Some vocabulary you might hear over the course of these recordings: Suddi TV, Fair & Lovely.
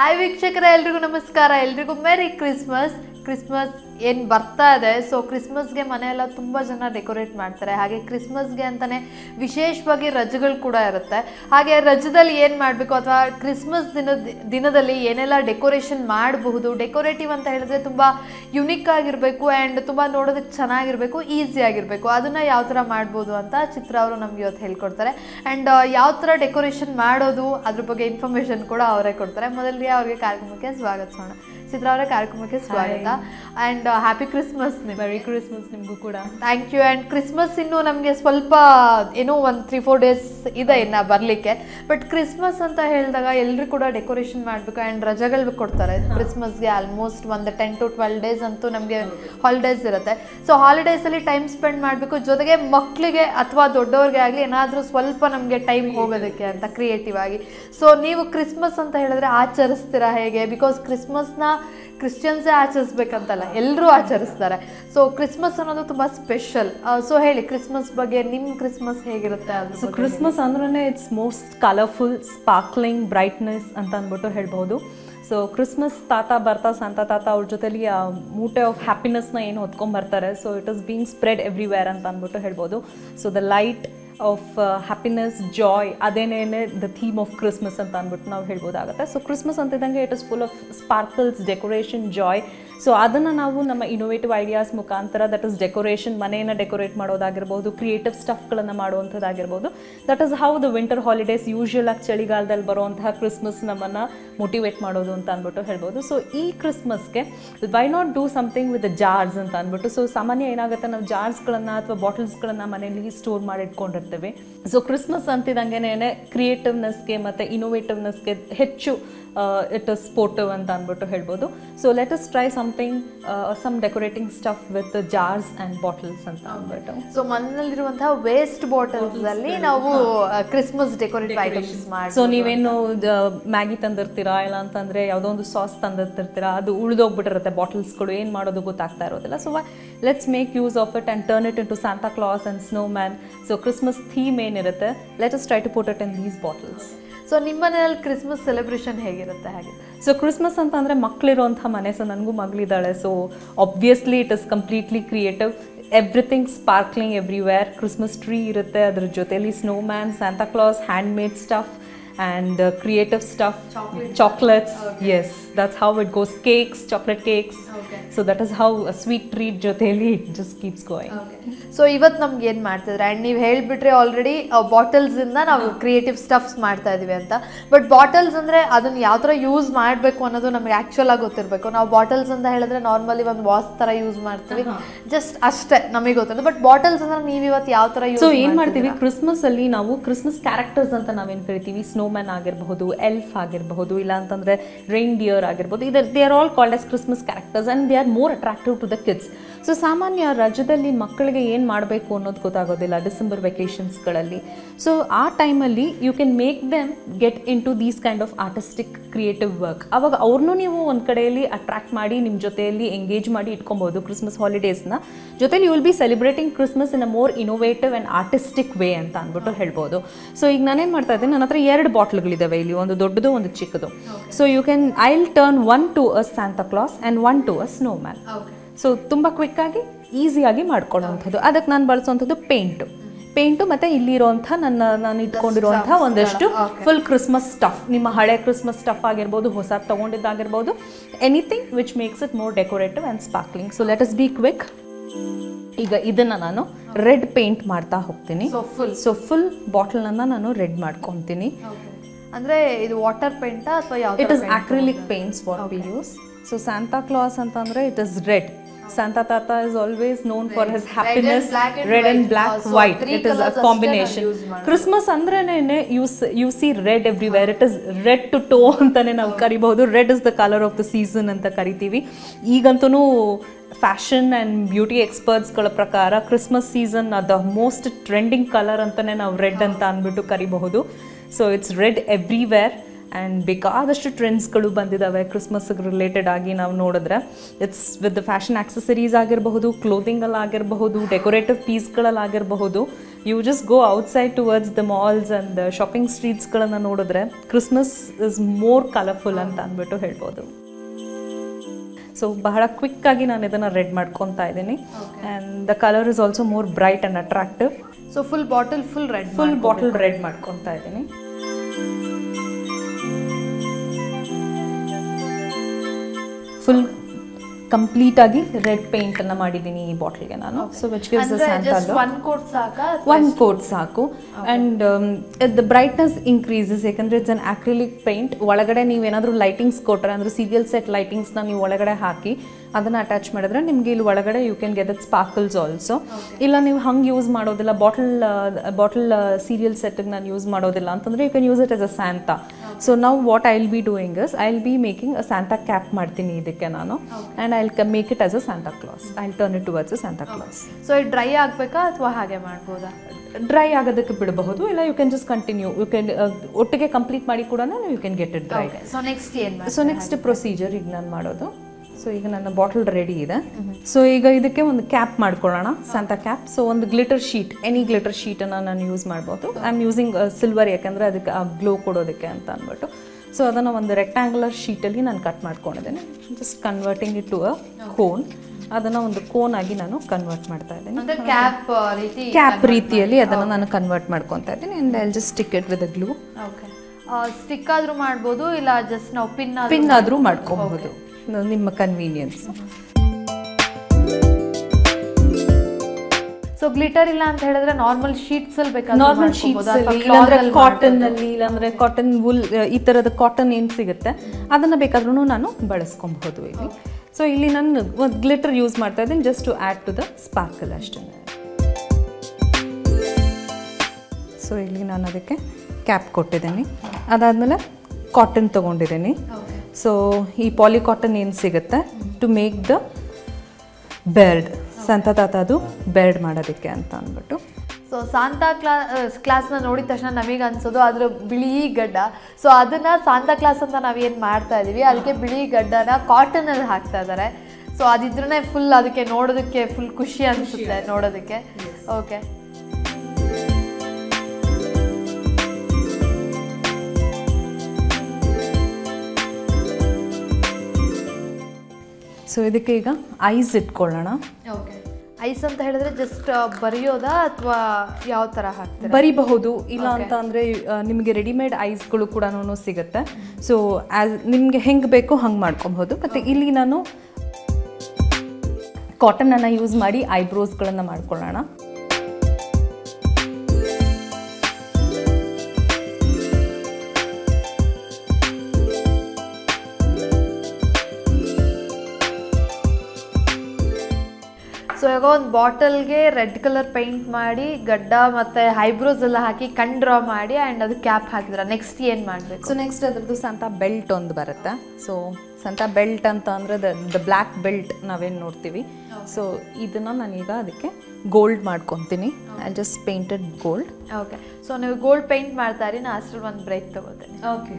Hi ವೀಕ್ಷಕರೇ, ಎಲ್ಲರಿಗೂ ನಮಸ್ಕಾರ. ಎಲ್ರಿಗೂ ಮೇರಿ ಕ್ರಿಸ್ಮಸ್. ಕ್ರಿಸ್ಮಸ್ ಏನು ಬರ್ತಾ ಇದೆ, ಸೊ ಕ್ರಿಸ್ಮಸ್ಗೆ ಮನೆಯೆಲ್ಲ ತುಂಬ ಜನ ಡೆಕೋರೇಟ್ ಮಾಡ್ತಾರೆ. ಹಾಗೆ ಕ್ರಿಸ್ಮಸ್ಗೆ ಅಂತಲೇ ವಿಶೇಷವಾಗಿ ರಜೆಗಳು ಕೂಡ ಇರುತ್ತೆ. ಹಾಗೆ ರಜದಲ್ಲಿ ಏನು ಮಾಡಬೇಕು ಅಥವಾ ಕ್ರಿಸ್ಮಸ್ ದಿನದಲ್ಲಿ ಏನೆಲ್ಲ ಡೆಕೋರೇಷನ್ ಮಾಡಬಹುದು. ಡೆಕೋರೇಟಿವ್ ಅಂತ ಹೇಳಿದ್ರೆ ತುಂಬ ಯುನಿಕ್ ಆಗಿರಬೇಕು ಆ್ಯಂಡ್ ತುಂಬ ನೋಡೋದಕ್ಕೆ ಚೆನ್ನಾಗಿರಬೇಕು, ಈಸಿಯಾಗಿರಬೇಕು. ಅದನ್ನು ಯಾವ ಥರ ಮಾಡ್ಬೋದು ಅಂತ ಚಿತ್ರ ಅವರು ನಮ್ಗೆ ಇವತ್ತು ಹೇಳ್ಕೊಡ್ತಾರೆ. ಆ್ಯಂಡ್ ಯಾವ ಥರ ಡೆಕೋರೇಷನ್ ಮಾಡೋದು ಅದ್ರ ಬಗ್ಗೆ ಇನ್ಫಾರ್ಮೇಷನ್ ಕೂಡ ಅವರೇ ಕೊಡ್ತಾರೆ. ಮೊದಲಿಗೆ ಅವ್ರಿಗೆ ಕಾರ್ಯಕ್ರಮಕ್ಕೆ ಸ್ವಾಗತಿಸೋಣ. ಚಿತ್ರ ಅವರ ಕಾರ್ಯಕ್ರಮಕ್ಕೆ ಸ್ವಾಗತ and happy Christmas. Very Christmas ನಿಮಗೂ ಕೂಡ. Thank you. ಆ್ಯಂಡ್ ಕ್ರಿಸ್ಮಸ್ ಇನ್ನೂ ನಮಗೆ ಸ್ವಲ್ಪ ಏನೋ ಒಂದು 3-4 ಡೇಸ್ ಇದೆ ಇನ್ನು ಬರಲಿಕ್ಕೆ. ಬಟ್ ಕ್ರಿಸ್ಮಸ್ ಅಂತ ಹೇಳಿದಾಗ ಎಲ್ಲರೂ ಕೂಡ ಡೆಕೋರೇಷನ್ ಮಾಡಬೇಕು ಆ್ಯಂಡ್ ರಜೆಗಳು ಕೊಡ್ತಾರೆ ಕ್ರಿಸ್ಮಸ್ಗೆ. ಆಲ್ಮೋಸ್ಟ್ ಒಂದು 10 to 12 ಡೇಸ್ ಅಂತೂ ನಮಗೆ ಹಾಲಿಡೇಸ್ ಇರುತ್ತೆ. ಸೊ ಹಾಲಿಡೇಸಲ್ಲಿ ಟೈಮ್ ಸ್ಪೆಂಡ್ ಮಾಡಬೇಕು. ಜೊತೆಗೆ ಮಕ್ಕಳಿಗೆ ಅಥವಾ ದೊಡ್ಡವ್ರಿಗೆ ಆಗಲಿ ಏನಾದರೂ ಸ್ವಲ್ಪ ನಮಗೆ ಟೈಮ್ ಹೋಗೋದಕ್ಕೆ ಅಂತ ಕ್ರಿಯೇಟಿವ್ ಆಗಿ. ಸೊ ನೀವು ಕ್ರಿಸ್ಮಸ್ ಅಂತ ಹೇಳಿದ್ರೆ ಆಚರಿಸ್ತೀರಾ ಹೇಗೆ? ಬಿಕಾಸ್ ಕ್ರಿಸ್ಮಸ್ನ ಕ್ರಿಶ್ಚಿಯನ್ಸೇ ಆಚರಿಸ್ಬೇಕಂತಲ್ಲ, ಎಲ್ಲರೂ ಆಚರಿಸ್ತಾರೆ. ಸೊ ಕ್ರಿಸ್ಮಸ್ ಅನ್ನೋದು ತುಂಬ ಸ್ಪೆಷಲ್. ಸೊ ಹೇಳಿ ಕ್ರಿಸ್ಮಸ್ ಬಗ್ಗೆ, ನಿಮ್ಮ ಕ್ರಿಸ್ಮಸ್ ಹೇಗಿರುತ್ತೆ? ಸೊ ಕ್ರಿಸ್ಮಸ್ ಅಂದ್ರೆ it's most colourful, sparkling, brightness ಅಂತ ಅಂದ್ಬಿಟ್ಟು ಹೇಳ್ಬೋದು. ಸೊ ಕ್ರಿಸ್ಮಸ್ ತಾತ ಬರ್ತಾ, ಸಂತ ತಾತ, ಅವ್ರ ಜೊತೆಲಿ ಮೂಟೆ ಆಫ್ ಹ್ಯಾಪಿನೆಸ್ನ ಏನು ಹೊತ್ಕೊಂಡ್ಬರ್ತಾರೆ. So it is being spread everywhere ಅಂತ ಅಂದ್ಬಿಟ್ಟು ಹೇಳ್ಬೋದು. So the light of happiness, joy, ಅದೇನೇನೆ ದ ಥೀಮ್ ಆಫ್ ಕ್ರಿಸ್ಮಸ್ ಅಂತ ಅಂದ್ಬಿಟ್ಟು ನಾವು ಹೇಳ್ಬೋದಾಗುತ್ತೆ. ಸೊ ಕ್ರಿಸ್ಮಸ್ ಅಂತಿದ್ದಂಗೆ it is full of sparkles, decoration, joy. So ಅದನ್ನು ನಾವು ನಮ್ಮ ಇನೋವೇಟಿವ್ ಐಡಿಯಾಸ್ ಮುಖಾಂತರ, ದಟ್ ಇಸ್ ಡೆಕೋರೇಷನ್, ಮನೆಯನ್ನು ಡೆಕೋರೇಟ್ ಮಾಡೋದಾಗಿರ್ಬೋದು, ಕ್ರಿಯೇಟಿವ್ ಸ್ಟಫ್ಗಳನ್ನು ಮಾಡುವಂಥದ್ದಾಗಿರ್ಬೋದು. That is how the winter holidays usually ಆಗಿ ಚಳಿಗಾಲದಲ್ಲಿ ಬರುವಂತಹ ಕ್ರಿಸ್ಮಸ್ ನಮ್ಮನ್ನು ಮೋಟಿವೇಟ್ ಮಾಡೋದು ಅಂತ ಅಂದ್ಬಿಟ್ಟು ಹೇಳ್ಬೋದು. ಸೊ ಈ ಕ್ರಿಸ್ಮಸ್ಗೆ why not do something with the jars ಅಂತ ಅಂದ್ಬಿಟ್ಟು. ಸೊ ಸಾಮಾನ್ಯ ಏನಾಗುತ್ತೆ, ನಾವು ಜಾರ್ಸ್ಗಳನ್ನು ಅಥವಾ ಬಾಟಲ್ಸ್ಗಳನ್ನು ಮನೆಯಲ್ಲಿ ಸ್ಟೋರ್ ಮಾಡಿಟ್ಕೊಂಡಿರ್ತೀವಿ. ಸೊ ಕ್ರಿಸ್ಮಸ್ ಅಂತಿದಂಗೆನೇ ಕ್ರಿಯೇಟಿವ್ನೆಸ್ಗೆ ಮತ್ತು ಇನೋವೇಟಿವ್ನೆಸ್ಗೆ ಹೆಚ್ಚು ಇಟ್ ಇಸ್ ಸ್ಪೋರ್ಟಿವ್ ಅಂತ ಅಂದ್ಬಿಟ್ಟು ಹೇಳ್ಬೋದು. So let us try something, some decorating stuff with the jars and bottles and ಅಂದ್ಬಿಟ್ಟು. ಸೊ ಮನೆಯಲ್ಲಿರುವಂತಹ ವೇಸ್ಟ್ ಬಾಟಲ್ಸ್ ಅಲ್ಲಿ ನಾವು ಕ್ರಿಸ್ಮಸ್ ಡೆಕೋರೇಟಿವ್ ಐಟಮ್ಸ್ ಮಾಡಿ. ಸೊ ನೀವೇನು ಮ್ಯಾಗಿ ತಂದಿರ್ತೀರಾ, ಇಲ್ಲ ಅಂತಂದ್ರೆ ಯಾವುದೋ ಒಂದು ಸಾಸ್ ತಂದಿರ್ತೀರಾ, ಅದು ಉಳಿದೋಗ್ಬಿಟ್ಟಿರುತ್ತೆ ಬಾಟಲ್ಸ್ಗಳು, ಏನು ಮಾಡೋದು ಗೊತ್ತಾಗ್ತಾ ಇರೋದಿಲ್ಲ. So let's make use of it and turn it into Santa Claus and snow man. So Christmas theme ಏನಿರುತ್ತೆ, let us try to put it in these bottles. So ನಿಮ್ಮ ಮನೆಯಲ್ಲಿ ಕ್ರಿಸ್ಮಸ್ ಸೆಲೆಬ್ರೇಷನ್ ಹೇಗಿರುತ್ತೆ ಹಾಗೆ? So Christmas ಅಂತ ಅಂದರೆ ಮಕ್ಕಳಿರುವಂಥ ಮನೆ. So ನನಗೂ ಮಗಳಿದ್ದಾಳೆ. So obviously it is completely creative, everything sparkling everywhere. Christmas tree ಇರುತ್ತೆ, ಅದ್ರ ಜೊತೆಯಲ್ಲಿ snow man, Santa Claus, hand made stuff and creative stuff, chocolates. Yes, that's how it goes. Cakes, chocolate cakes. So that is how sweet treat ಜೊತೆಯಲ್ಲಿ it just keeps going. So ಇವತ್ತು ನಮ್ಗೆ ಏನು ಮಾಡ್ತಿದ್ರೆ, and ನೀವು ಹೇಳಿಬಿಟ್ರೆ already ಬಾಟಲ್ಸಿಂದ ನಾವು creative stuffs ಮಾಡ್ತಾ ಇದ್ದೀವಿ ಅಂತ. ಬಟ್ ಬಾಟಲ್ಸ್ ಅಂದರೆ ಅದನ್ನು ಯಾವ ಥರ ಯೂಸ್ ಮಾಡಬೇಕು ಅನ್ನೋದು ನಮಗೆ ಆ್ಯಕ್ಚುಲಾಗಿ ಗೊತ್ತಿರಬೇಕು. ನಾವು ಬಾಟಲ್ಸ್ ಅಂತ ಹೇಳಿದ್ರೆ ನಾರ್ಮಲಿ ಒಂದು ವಾಸ್ ಥರ ಯೂಸ್ ಮಾಡ್ತೀವಿ, ಜಸ್ಟ್ ಅಷ್ಟೇ ನಮಗೆ ಗೊತ್ತಿರೋದು. ಬಟ್ ಬಾಟಲ್ಸ್ ಅಂದರೆ ನೀವು ಇವತ್ತು ಯಾವ ಥರ ಯೂಸ್, ಸೊ ಏನು ಮಾಡ್ತೀವಿ ಕ್ರಿಸ್ಮಸ್ಸಲ್ಲಿ, ನಾವು ಕ್ರಿಸ್ಮಸ್ ಕ್ಯಾರೆಕ್ಟರ್ಸ್ ಅಂತ ನಾವೇನು ಕರಿತೀವಿ, ಸ್ನೋಮ್ಯಾನ್ ಆಗಿರಬಹುದು, ಎಲ್ಫ್ ಆಗಿರಬಹುದು, ಇಲ್ಲ ಅಂತಂದರೆ ರೈನ್ಡಿಯರ್ ಆಗಿರ್ಬೋದು. ಇದು they are all called as Christmas characters and they are more attractive to the kids. So ಸಾಮಾನ್ಯ ರಜದಲ್ಲಿ ಮಕ್ಕಳಿಗೆ ಏನು ಮಾಡಬೇಕು ಅನ್ನೋದು ಗೊತ್ತಾಗೋದಿಲ್ಲ ಡಿಸೆಂಬರ್ ವೆಕೇಷನ್ಸ್ಗಳಲ್ಲಿ. ಸೊ ಆ ಟೈಮಲ್ಲಿ you can make them get into these kind of artistic creative work. ಆವಾಗ ಅವ್ರನ್ನೂ ನೀವು ಒಂದು ಕಡೆಯಲ್ಲಿ ಅಟ್ರ್ಯಾಕ್ಟ್ ಮಾಡಿ ನಿಮ್ಮ ಜೊತೆಯಲ್ಲಿ ಎಂಗೇಜ್ ಮಾಡಿ ಇಟ್ಕೊಬೋದು ಕ್ರಿಸ್ಮಸ್ ಹಾಲಿಡೇಸ್ನ. ಜೊತೆಯಲ್ಲಿ you will be celebrating Christmas in a more innovative and artistic way ಅಂತ ಅಂದ್ಬಿಟ್ಟು ಹೇಳ್ಬೋದು. ಸೊ ಈಗ ನಾನೇನು ಮಾಡ್ತಾ ಇದ್ದೀನಿ, ನನ್ನ ಹತ್ರ 2 ಬಾಟ್ಲ್ಗಳಿದ್ದಾವೆ ಇಲ್ಲಿ, ಒಂದು ದೊಡ್ಡದು ಒಂದು ಚಿಕ್ಕದು. So you can I will turn one to a Santa Claus and one to a snowman. So ತುಂಬ ಕ್ವಿಕ್ಕಾಗಿ ಈಸಿಯಾಗಿ ಮಾಡ್ಕೊಳ್ಳೋವಂಥದ್ದು. ಅದಕ್ಕೆ ನಾನು ಬಳಸುವಂಥದ್ದು ಪೇಂಟು ಮತ್ತು ಇಲ್ಲಿರೋಂಥ ನಾನು ಇಟ್ಕೊಂಡಿರೋಂಥ ಒಂದಷ್ಟು ಫುಲ್ ಕ್ರಿಸ್ಮಸ್ ಸ್ಟಫ್. ನಿಮ್ಮ ಹಳೆ ಕ್ರಿಸ್ಮಸ್ ಸ್ಟಫ್ ಆಗಿರ್ಬೋದು, ಹೊಸ ತೊಗೊಂಡಿದ್ದಾಗಿರ್ಬೋದು, anything which makes it more decorative and sparkling. So let us be quick. ಈಗ ಇದನ್ನು ನಾನು ರೆಡ್ ಪೇಂಟ್ ಮಾಡ್ತಾ ಹೋಗ್ತೀನಿ. ಸೊ ಫುಲ್ ಬಾಟಲನ್ನ ನಾನು ರೆಡ್ ಮಾಡ್ಕೊತೀನಿ. ಅಂದರೆ ಇದು ವಾಟರ್ ಪೇಂಟಾ ಅಥವಾ ಯಾವುದು? It is acrylic paints what we use. So Santa Claus ಅಂತಂದರೆ it is red. Santa Tata is always known for his happiness, red and black, white. It is a combination. Christmas andrene you see red everywhere. It is red to toe antane nav karibahudu. Red is the color of the season anta karitivi. Eegantanu fashion and beauty experts gala prakara Christmas season the most trending color antane nav red anta anbittu karibahudu. So it's red everywhere. And ಬೇಕಾದಷ್ಟು ಟ್ರೆಂಡ್ಸ್ಗಳು ಬಂದಿದ್ದಾವೆ ಕ್ರಿಸ್ಮಸ್ಗೆ related ಆಗಿ. ನಾವು ನೋಡಿದ್ರೆ it's with the fashion accessories ಆಗಿರಬಹುದು, ಕ್ಲೋತಿಂಗಲ್ಲಾಗಿರಬಹುದು, decorative ಪೀಸ್ಗಳಲ್ಲಾಗಿರಬಹುದು, You just go outside towards the malls and the shopping streets, Christmas is more colourful and better helpful. So, bahara quick aagi naan idanna red madkonta idini, and the color is also more bright and attractive. So full bottle, full red. Full bottle red madkonta idini. Full complete aagi red paint anna maadidini ee bottle ge naanu. So which gives the Santa look. Just one coat saaka. One coat saaku, and the brightness increases because it's an acrylic paint. Olagade neevu enadru lightings kottare andre serial set lightings na neevu olagade haaki adanna attach madidre nimge illu olagade you can get that sparkles also. Illa neevu hang use madodilla bottle serial set na use madodilla antandre you can use it as a Santa. So now what I'll be doing is I'll be making a Santa cap madtini idikke naanu, and I'll make it as a Santa Claus. I'll turn it towards a Santa Claus. So it dry agbeka athwa hage madboda? Dry agadukke bidabahudu, illa you can just continue. You can ottige complete maadi kudana you can get it dry. Okay. So next year. So next procedure ig nan madodu. So iga nanna bottle ready ide. So iga idikke ond cap madkolana, Santa cap. So ond glitter sheet, any glitter sheet anna nan use madbodu. I'm using silver yakandre adukke glow kododakke anta anbittu. So adanna ond rectangular sheet alli nan cut madkonidene, just converting it to a cone. ಅದನ್ನ ಒಂದು cone ಆಗಿ ನಾನು convert ಮಾಡ್ತಾ ಇದ್ದೀನಿ, ಅಂದ್ರೆ cap ರೀತಿಯಲ್ಲಿ ಅದನ್ನ ನಾನು ಕನ್ವರ್ಟ್ ಮಾಡ್ಕೊಂತಾ ಇದ್ದೀನಿ. And I will just stick it with a glue. Okay, stick ಆದ್ರೂ ಮಾಡಬಹುದು, ಇಲ್ಲ ಜಸ್ಟ್ ನಾವು ಪಿನ್ ಆದ್ರೂ ಮಾಡ್ಕೊಬಹುದು, ನಿಮ್ಮ ಕನ್ವೀನಿಯನ್ಸ್. ಸೊ ಗ್ಲಿಟರ್ ಇಲ್ಲ ಅಂತ ಹೇಳಿದ್ರೆ ನಾರ್ಮಲ್ ಶೀಟ್ಸ್ ಅಲ್ಲಿ ಬೇಕಾದ್ರೆ ನಾರ್ಮಲ್ ಶೀಟ್ಸ್ ಅಲ್ಲಿ, ಇಲ್ಲಾಂದ್ರೆ ಕಾಟನ್ ಅಲ್ಲಿ, ಇಲ್ಲಾಂದ್ರೆ ಕಾಟನ್ wool ಈ ತರದ ಕಾಟನ್ ಏನು ಸಿಗುತ್ತೆ ಅದನ್ನ ಬೇಕಾದ್ರೂ ನಾನು ಬಳಸ್ಕೊಬಹುದು ಇಲ್ಲಿ. So ಇಲ್ಲಿ ನಾನು ಗ್ಲಿಟರ್ ಯೂಸ್ ಮಾಡ್ತಾ ಇದ್ದೀನಿ just to add to the sparkle ಅಷ್ಟೇ. ಸೊ ಇಲ್ಲಿ ನಾನು ಅದಕ್ಕೆ ಕ್ಯಾಪ್ ಕೊಟ್ಟಿದ್ದೀನಿ. ಅದಾದಮೇಲೆ ಕಾಟನ್ ತಗೊಂಡಿದ್ದೀನಿ. ಸೊ ಈ ಪಾಲಿ ಕಾಟನ್ ಏನು ಸಿಗುತ್ತೆ to make the bird, Santa ತಾತದು ಬರ್ಡ್ ಮಾಡೋದಕ್ಕೆ ಅಂತ ಅಂದ್ಬಿಟ್ಟು. ಸೊ ಸಾಂತಾ ಕ್ಲಾಸ್ನ ನೋಡಿದ ತಕ್ಷಣ ನಮಗೆ ಅನ್ಸೋದು ಅದರ ಬಿಳಿ ಗಡ್ಡ. ಸೊ ಅದನ್ನು ಸಾಂತಾ ಕ್ಲಾಸ್ ಅಂತ ನಾವೇನು ಮಾಡ್ತಾ ಇದ್ದೀವಿ, ಅದಕ್ಕೆ ಬಿಳಿ ಗಡ್ಡನ ಕಾಟನಲ್ಲಿ ಹಾಕ್ತಾ ಇದ್ದಾರೆ. ಸೊ ಅದಿದ್ರೇ ಫುಲ್ ಅದಕ್ಕೆ ನೋಡೋದಕ್ಕೆ ಫುಲ್ ಖುಷಿ ಅನಿಸುತ್ತೆ ನೋಡೋದಕ್ಕೆ. ಓಕೆ, ಸೊ ಇದಕ್ಕೆ ಈಗ ಐಸ್ ಇಟ್ಕೊಳ್ಳೋಣ. ಓಕೆ, ಐಸ್ ಅಂತ ಹೇಳಿದ್ರೆ ಜಸ್ಟ್ ಬರೆಯೋದಾ ಅಥವಾ ಯಾವ ಥರ ಹಾಕ್ತಾರೆ? ಬರಿಬಹುದು, ಇಲ್ಲ ಅಂತ ಅಂದರೆ ನಿಮಗೆ ರೆಡಿಮೇಡ್ ಐಸ್ಗಳು ಕೂಡ ಸಿಗುತ್ತೆ. ಸೊ ಆ್ಯಸ್ ನಿಮಗೆ ಹೆಂಗೆ ಬೇಕೋ ಹಂಗೆ ಮಾಡ್ಕೊಬಹುದು. ಮತ್ತು ಇಲ್ಲಿ ನಾನು ಕಾಟನನ್ನು ಯೂಸ್ ಮಾಡಿ ಐಬ್ರೋಸ್ಗಳನ್ನು ಮಾಡ್ಕೊಳ್ಳೋಣ. ಸೊ ಇವಾಗ ಒಂದು ಬಾಟಲ್ಗೆ ರೆಡ್ ಕಲರ್ ಪೇಂಟ್ ಮಾಡಿ ಗಡ್ಡ ಮತ್ತು ಹೈಬ್ರೋಸ್ ಎಲ್ಲ ಹಾಕಿ ಕಣ್ ಡ್ರಾ ಮಾಡಿ ಆ್ಯಂಡ್ ಅದು ಕ್ಯಾಪ್ ಹಾಕಿದ್ರೆ ನೆಕ್ಸ್ಟ್ ಏನು ಮಾಡಬೇಕು? ಸೊ ನೆಕ್ಸ್ಟ್ ಅದರದ್ದು ಸಂತಾ ಬೆಲ್ಟ್ ಒಂದು ಬರುತ್ತೆ. ಸೊ ಸಂತಾ ಬೆಲ್ಟ್ ಅಂತ ಅಂದರೆ ದ ಬ್ಲ್ಯಾಕ್ ಬೆಲ್ಟ್ ನಾವೇನು ನೋಡ್ತೀವಿ. ಸೊ ಇದನ್ನು ನಾನೀಗ ಅದಕ್ಕೆ ಗೋಲ್ಡ್ ಮಾಡ್ಕೊತೀನಿ. I just painted gold. Okay, so ನೀವು ಗೋಲ್ಡ್ ಪೇಂಟ್ ಮಾಡ್ತಾ ಇರಿ, ನಾನು ಅಷ್ಟರಲ್ಲಿ ಒಂದು ಬ್ರೇಕ್ ತೊಗೋತೀನಿ. ಓಕೆ,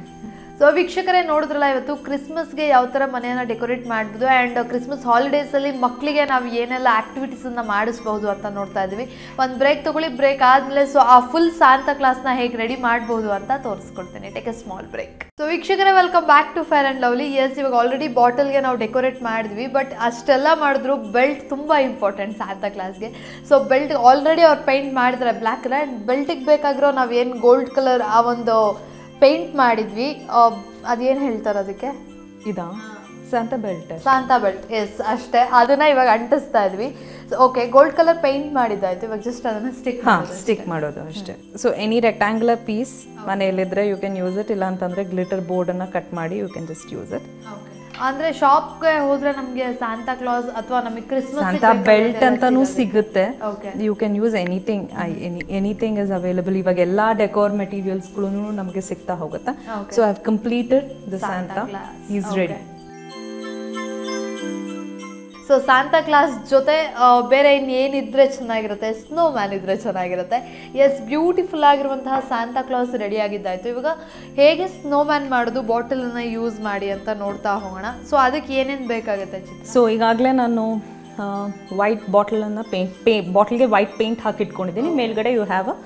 ಸೊ ವೀಕ್ಷಕರೇ, ನೋಡಿದ್ರಲ್ಲ ಇವತ್ತು ಕ್ರಿಸ್ಮಸ್ಗೆ ಯಾವ ಥರ ಮನೆಯನ್ನು ಡೆಕೋರೇಟ್ ಮಾಡ್ಬೋದು ಆ್ಯಂಡ್ ಕ್ರಿಸ್ಮಸ್ ಹಾಲಿಡೇಸಲ್ಲಿ ಮಕ್ಕಳಿಗೆ ನಾವು ಏನೆಲ್ಲ ಆ್ಯಕ್ಟಿವಿಟೀಸನ್ನು ಮಾಡಿಸ್ಬೋದು ಅಂತ ನೋಡ್ತಾ ಇದ್ದೀವಿ. ಒಂದು ಬ್ರೇಕ್ ತೊಗೊಳ್ಳಿ, ಬ್ರೇಕ್ ಆದಮೇಲೆ ಸೊ ಆ ಫುಲ್ ಸಾಂತಾ ಕ್ಲಾಸ್ನ ಹೇಗೆ ರೆಡಿ ಮಾಡ್ಬೋದು ಅಂತ ತೋರಿಸ್ಕೊಡ್ತೀನಿ. Take a small break. So ವೀಕ್ಷಕರೇ, welcome back to Fair and Lovely. Yes, ಇವಾಗ ಆಲ್ರೆಡಿ ಬಾಟಲ್ಗೆ ನಾವು ಡೆಕೋರೇಟ್ ಮಾಡಿದ್ವಿ, ಬಟ್ ಅಷ್ಟೆಲ್ಲ ಮಾಡಿದ್ರು ಬೆಲ್ಟ್ ತುಂಬ ಇಂಪಾರ್ಟೆಂಟ್ ಸಾಂತಾ ಕ್ಲಾಸ್ಗೆ. ಸೊ ಬೆಲ್ಟ್ ಆಲ್ರೆಡಿ ಅವ್ರು ಪೇಂಟ್ ಮಾಡಿದ್ರೆ ಬ್ಲ್ಯಾಕ್ ಕಲರ್, ಆ್ಯಂಡ್ ಬೆಲ್ಟಿಗೆ ಬೇಕಾಗಿರೋ ನಾವೇನು ಗೋಲ್ಡ್ ಕಲರ್ ಆ ಒಂದು ಪೇಂಟ್ ಮಾಡಿದ್ವಿ, ಅದೇನು ಹೇಳ್ತಾರೆ ಅದಕ್ಕೆ, ಇದಾ Santa belt, Santa belt. Yes, ಅಷ್ಟೇ, ಅದನ್ನ ಇವಾಗ ಅಂಟಿಸ್ತಾ ಇದ್ವಿ. ಓಕೆ, ಗೋಲ್ಡ್ ಕಲರ್ ಪೇಂಟ್ ಮಾಡಿದ್ದಾಯ್ತು, ಇವಾಗ ಜಸ್ಟ್ ಅದನ್ನ ಸ್ಟಿಕ್ ಮಾಡೋದು ಅಷ್ಟೇ. ಸೊ ಎನಿ ರೆಕ್ಟಾಂಗ್ಯುಲರ್ ಪೀಸ್ ಮನೆಯಲ್ಲಿದ್ರೆ ಯು ಕ್ಯಾನ್ ಯೂಸ್ ಇಟ್, ಇಲ್ಲ ಅಂತಂದ್ರೆ ಗ್ಲಿಟರ್ ಬೋರ್ಡ್ ಅನ್ನ ಕಟ್ ಮಾಡಿ you can just use it. ಅಂದ್ರೆ ಶಾಪ್ಗೆ ಹೋದ್ರೆ ನಮಗೆ ಸಾಂತಾ ಕ್ಲಾಸ್ ಅಥವಾ ನಮಗೆ ಕ್ರಿಸ್ಮಸ್ ಸಾಂತಾ ಬೆಲ್ಟ್ ಅಂತಾನೂ ಸಿಗುತ್ತೆ. You can use anything, anything is available. ಇವಾಗ ಎಲ್ಲ ಡೆಕೋರ್ ಮೆಟೀರಿಯಲ್ಸ್ಗಳು ನಮಗೆ ಸಿಗ್ತಾ ಹೋಗುತ್ತೆ. So I have completed the Santa, he is ready. So Santa Claus ಜೊತೆ ಬೇರೆ ಇನ್ನೇನಿದ್ರೆ ಚೆನ್ನಾಗಿರುತ್ತೆ, ಸ್ನೋ ಮ್ಯಾನ್ ಇದ್ದರೆ ಚೆನ್ನಾಗಿರುತ್ತೆ. ಎಸ್, ಬ್ಯೂಟಿಫುಲ್ ಆಗಿರುವಂತಹ ಸಾಂತಾ ಕ್ಲಾಸ್ ರೆಡಿ ಆಗಿದ್ದಾಯಿತು. ಇವಾಗ ಹೇಗೆ ಸ್ನೋ ಮ್ಯಾನ್ ಮಾಡೋದು ಬಾಟಲನ್ನು ಯೂಸ್ ಮಾಡಿ ಅಂತ ನೋಡ್ತಾ ಹೋಗೋಣ. ಸೊ ಅದಕ್ಕೆ ಏನೇನು ಬೇಕಾಗುತ್ತೆ? ಸೊ ಈಗಾಗಲೇ ನಾನು white bottle and paint bottle ge white paint ಹಾಕಿಟ್ಕೊಂಡಿದ್ದೀನಿ ಮೇಲ್ಗಡೆ you have a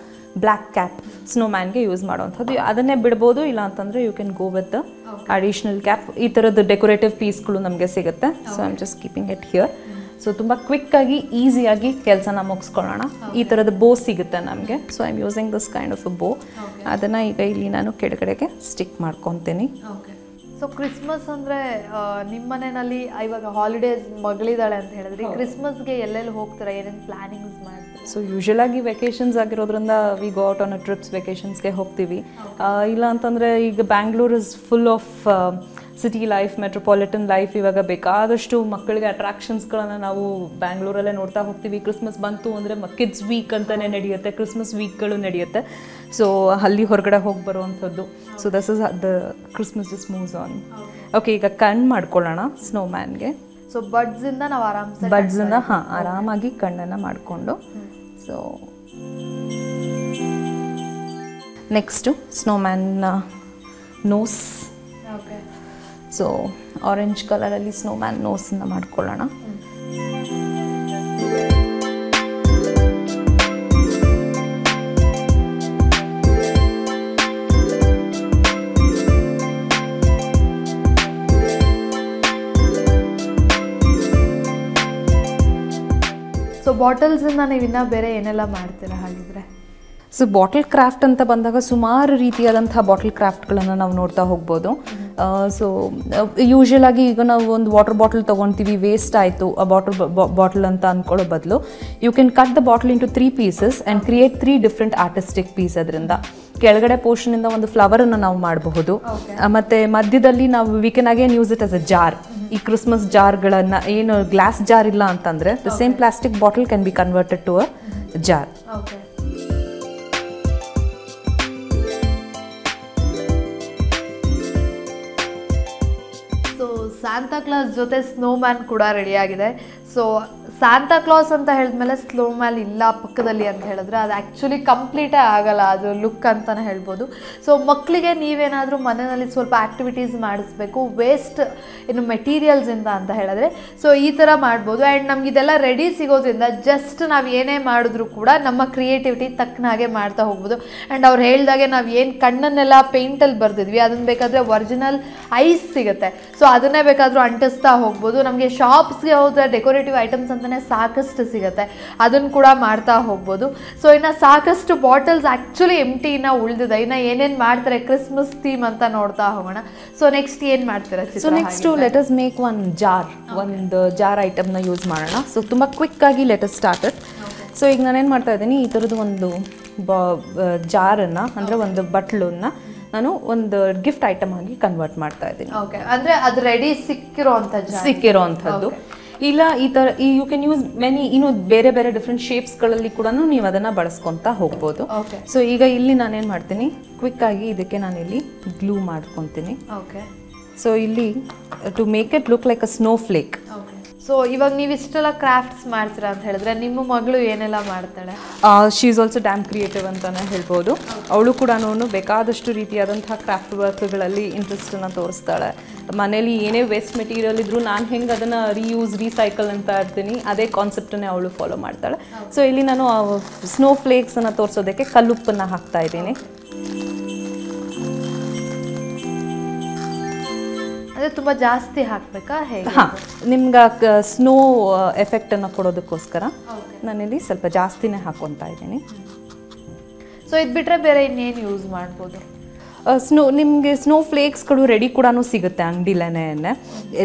black cap snowman ge use ಮಾಡುವಂತದ್ದು ಅದನ್ನೇ ಬಿಡಬಹುದು ಇಲ್ಲ ಅಂತಂದ್ರೆ you can go with the additional cap ಈ ತರದ ಡೆಕೋರೇಟಿವ್ ಪೀಸ್ ಗಳು ನಮಗೆ ಸಿಗುತ್ತೆ so I'm just keeping it here so ತುಂಬಾ ಕ್ವಿಕ್ ಆಗಿ ಈಜಿ ಆಗಿ ಕೆಲಸನ ಮುಗಿಸ್ಕೊಳ್ಳೋಣ ಈ ತರದ ಬೋ ಸಿಗುತ್ತೆ ನಮಗೆ so I'm using this kind of a bow ಅದನ್ನ ಈಗ ಇಲ್ಲಿ ನಾನು ಕೆಳಗಡೆಗೆ ಸ್ಟಿಕ್ ಮಾಡ್ಕೊಂತೀನಿ ಓಕೆ so Christmas ಅಂದ್ರೆ ನಿಮ್ಮ ಮನೆಯಲ್ಲಿ ಇವಾಗ ಹಾಲಿಡೇಸ್ ಮಗಳಿದಾಳೆ ಅಂತ ಹೇಳಿದ್ರಿ Christmas ಗೆ ಎಲ್ಲೆಲ್ಲಿ ಹೋಗ್ತಾರೆ ಏನೇನ್ ಪ್ಲಾನಿಂಗ್ಸ್ ಮಾಡ್ತೀರಾ so ಯೂಶುವಲ್ ಆಗಿ ವೆಕೇಶನ್ಸ್ ಆಗಿರೋದ್ರಿಂದ we go out on a trips vacations ಗೆ ಹೋಗ್ತೀವಿ ಇಲ್ಲ ಅಂತಂದ್ರೆ ಈಗ Bengaluru is full of city life metropolitan life ivaga bekadashtu makkalige attractions galanna naavu Bangalore alle norta hogtivi Christmas bantu andre kids week antane nediyutte Christmas week galu nediyutte so halli horgade hogi baruvanthaddu so this is the Christmas just moves on okay iga kann madkolana snowman ge so buds inda naavu aaramse buds inda ha aaramagi kannana madkondo so next snowman nose okay so orange color alli snowman nose na madkolana so bottles inda neevu inna bere enella maartira hagidre so bottle craft anta bandaga sumaru reetiyadanta bottle craft galanna naavu norta hogbodu so usually agi iga naavu ond water bottle tagontivi waste aitu a water bottle anta ankolo badlu you can cut the bottle into three pieces and create three different artistic pieces adrinda ಕೆಳಗಡೆ portion ಇಂದ ಒಂದು flower ಅನ್ನು ನಾವು ಮಾಡಬಹುದು ಮತ್ತೆ ಮಧ್ಯದಲ್ಲಿ ನಾವು we can again use it as a jar ಈ ಕ್ರಿಸ್ಮಸ್ ಜಾರ್ ಗಳನ್ನ ಏನು ಗ್ಲಾಸ್ ಜಾರ್ ಇಲ್ಲ ಅಂತಂದ್ರೆ the same plastic bottle can be converted to a jar okay Santa Claus ಜೊತೆ ಸ್ನೋಮ್ಯಾನ್ ಕೂಡ ರೆಡಿ ಆಗಿದೆ ಸೊ ಸಾಂತಾ ಕ್ಲಾಸ್ ಅಂತ ಹೇಳಿದ್ಮೇಲೆ ಸ್ನೋಮ್ಯಾನ್ ಇಲ್ಲ ಪಕ್ಕದಲ್ಲಿ ಅಂತ ಹೇಳಿದ್ರೆ ಅದು ಆ್ಯಕ್ಚುಲಿ ಕಂಪ್ಲೀಟೇ ಆಗಲ್ಲ ಅದು ಲುಕ್ ಅಂತಲೇ ಹೇಳ್ಬೋದು ಸೊ ಮಕ್ಕಳಿಗೆ ನೀವೇನಾದರೂ ಮನೆಯಲ್ಲಿ ಸ್ವಲ್ಪ ಆ್ಯಕ್ಟಿವಿಟೀಸ್ ಮಾಡಿಸ್ಬೇಕು ವೇಸ್ಟ್ ಇನ್ನು ಮೆಟೀರಿಯಲ್ಸಿಂದ ಅಂತ ಹೇಳಿದ್ರೆ ಸೊ ಈ ಥರ ಮಾಡ್ಬೋದು ಆ್ಯಂಡ್ ನಮಗಿದೆಲ್ಲ ರೆಡಿ ಸಿಗೋದ್ರಿಂದ ಜಸ್ಟ್ ನಾವು ಏನೇ ಮಾಡಿದ್ರೂ ಕೂಡ ನಮ್ಮ ಕ್ರಿಯೇಟಿವಿಟಿ ತಕ್ಕನಾಗೆ ಮಾಡ್ತಾ ಹೋಗ್ಬೋದು ಆ್ಯಂಡ್ ಅವ್ರು ಹೇಳಿದಾಗೆ ನಾವು ಏನು ಕಣ್ಣನ್ನೆಲ್ಲ ಪೇಂಟಲ್ಲಿ ಬರೆದಿದ್ವಿ ಅದನ್ನು ಬೇಕಾದರೆ ಒರಿಜಿನಲ್ ಐಸ್ ಸಿಗುತ್ತೆ ಸೊ ಅದನ್ನೇ ಬೇಕಾದರೂ ಅಂಟಿಸ್ತಾ ಹೋಗ್ಬೋದು ನಮಗೆ ಶಾಪ್ಸ್ಗೆ ಹೋದರೆ ಡೆಕೋರೇಟಿವ್ ಐಟಮ್ಸ್ ಅಂತಲೇ ಸಾಕಷ್ಟು ಸಿಗುತ್ತೆ ಅದನ್ನು ಕೂಡ ಮಾಡ್ತಾ ಹೋಗ್ಬೋದು ಸೊ ಇನ್ನು ಸಾಕಷ್ಟು ಬಾಟಲ್ಸ್ ಆ್ಯಕ್ಚುಲಿ ಎಂಟಿ ಇನ್ನು ಉಳಿದಿದೆ ಇನ್ನು ಏನೇನು ಮಾಡ್ತಾರೆ ಕ್ರಿಸ್ಮಸ್ ಥೀಮ್ ಅಂತ ನೋಡ್ತಾ ಹೋಗೋಣ ಸೊ ನೆಕ್ಸ್ಟ್ ಏನು ಮಾಡ್ತೀರಾ so next let us make ಒಂದು ಜಾರ್ ಐಟಮ್ನ ಯೂಸ್ ಮಾಡೋಣ ಸೊ ತುಂಬ ಕ್ವಿಕ್ ಆಗಿ let us start it so ಈಗ ನಾನೇನು ಮಾಡ್ತಾ ಇದ್ದೀನಿ ಈ ಥರದ್ದು ಒಂದು ಜಾರನ್ನು ಅಂದರೆ ಒಂದು ಬಟ್ಲನ್ನ ನಾನು ಒಂದು ಗಿಫ್ಟ್ ಐಟಮ್ ಆಗಿ ಕನ್ವರ್ಟ್ ಮಾಡ್ತಾ ಇದ್ದೀನಿ ಓಕೆ ಅಂದ್ರೆ ಅದು ರೆಡಿ ಸಿಕ್ಕಿರೋಂಥದ್ದು ಇಲ್ಲ ಈ ಥರ ಯು ಕ್ಯಾನ್ ಯೂಸ್ ಮೆನಿ ಇನ್ನೂ ಬೇರೆ ಬೇರೆ ಡಿಫ್ರೆಂಟ್ ಶೇಪ್ಸ್ಗಳಲ್ಲಿ ಕೂಡ ನೀವು ಅದನ್ನು ಬಳಸ್ಕೊತಾ ಹೋಗ್ಬೋದು ಸೊ ಈಗ ಇಲ್ಲಿ ನಾನೇನು ಮಾಡ್ತೀನಿ ಕ್ವಿಕ್ ಆಗಿ ಇದಕ್ಕೆ ನಾನಿಲ್ಲಿ ಗ್ಲೂ ಮಾಡ್ಕೊತೀನಿ ಓಕೆ ಸೊ ಇಲ್ಲಿ to make it look like a snowflake so ಇವಾಗ ನೀವು ಇಷ್ಟೆಲ್ಲ ಕ್ರಾಫ್ಟ್ಸ್ ಮಾಡ್ತೀರಾ ಅಂತ ಹೇಳಿದ್ರೆ ನಿಮ್ಮ ಮಗಳು ಏನೆಲ್ಲ ಮಾಡ್ತಾಳೆ she is also damn creative ಅಂತಾನೆ ಹೇಳ್ಬೋದು ಅವಳು ಕೂಡ ಬೇಕಾದಷ್ಟು ರೀತಿಯಾದಂತಹ ಕ್ರಾಫ್ಟ್ ವರ್ಕ್ಗಳಲ್ಲಿ ಇಂಟ್ರೆಸ್ಟನ್ನು ತೋರಿಸ್ತಾಳೆ ಮನೇಲಿ ಏನೇ ವೇಸ್ಟ್ ಮೆಟೀರಿಯಲ್ ಇದ್ರೂ ನಾನು ಹೆಂಗೆ ಅದನ್ನು ರೀಯೂಸ್ ರೀಸೈಕಲ್ ಅಂತ ಇರ್ತೀನಿ ಅದೇ ಕಾನ್ಸೆಪ್ಟನ್ನೇ ಅವಳು ಫಾಲೋ ಮಾಡ್ತಾಳೆ ಸೊ ಇಲ್ಲಿ ನಾನು ಸ್ನೋ ಫ್ಲೇಕ್ಸನ್ನು ತೋರಿಸೋದಕ್ಕೆ ಕಲ್ಲುಪ್ಪನ್ನು ಹಾಕ್ತಾ ಇದ್ದೀನಿ ಅದೇ ತುಂಬ ಜಾಸ್ತಿ ಹಾಕಬೇಕಾ ಹೇಗೆ ಹಾಂ ನಿಮ್ಗೆ ಸ್ನೋ ಎಫೆಕ್ಟನ್ನು ಕೊಡೋದಕ್ಕೋಸ್ಕರ ನಾನಿಲ್ಲಿ ಸ್ವಲ್ಪ ಜಾಸ್ತಿನೇ ಹಾಕೊತಾ ಇದ್ದೀನಿ ಸೊ ಇದು ಬಿಟ್ಟರೆ ಬೇರೆ ಇನ್ನೇನು ಯೂಸ್ ಮಾಡ್ಬೋದು ನಿಮಗೆ ಸ್ನೋ ಫ್ಲೇಕ್ಸ್ಗಳು ರೆಡಿ ಕೂಡ ಸಿಗುತ್ತೆ ಅಂಗಡಿಲೇನೆ